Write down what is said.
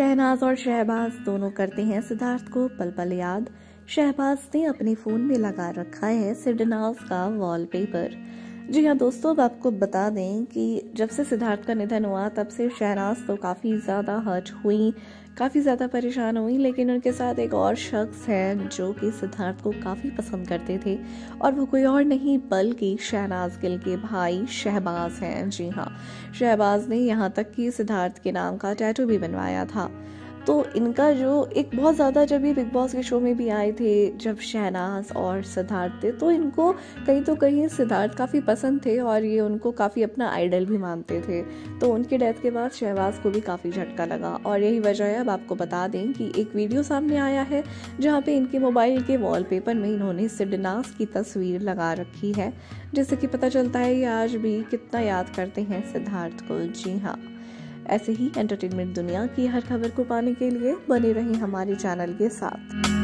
शहनाज और शहबाज दोनों करते हैं सिद्धार्थ को पल पल याद। शहबाज ने अपने फ़ोन में लगा रखा है सिडनाज का वॉलपेपर। जी हाँ दोस्तों, अब आपको बता दें कि जब से सिद्धार्थ का निधन हुआ तब से शहनाज तो काफ़ी ज़्यादा हर्ट हुई, काफ़ी ज़्यादा परेशान हुई, लेकिन उनके साथ एक और शख्स है जो कि सिद्धार्थ को काफ़ी पसंद करते थे और वो कोई और नहीं बल्कि शहनाज गिल के भाई शहबाज हैं। जी हाँ, शहबाज ने यहाँ तक कि सिद्धार्थ के नाम का टैटू भी बनवाया था। तो इनका जो एक बहुत ज़्यादा, जब ये बिग बॉस के शो में भी आए थे जब शहनाज और सिद्धार्थ थे, तो इनको कहीं तो कहीं सिद्धार्थ काफ़ी पसंद थे और ये उनको काफ़ी अपना आइडल भी मानते थे। तो उनके डेथ के बाद शहबाज को भी काफ़ी झटका लगा और यही वजह है, अब आपको बता दें कि एक वीडियो सामने आया है जहाँ पे इनके मोबाइल के वॉलपेपर में इन्होंने सिडनास की तस्वीर लगा रखी है, जिससे कि पता चलता है ये आज भी कितना याद करते हैं सिद्धार्थ को। जी हाँ, ऐसे ही एंटरटेनमेंट दुनिया की हर खबर को पाने के लिए बने रहें हमारे चैनल के साथ।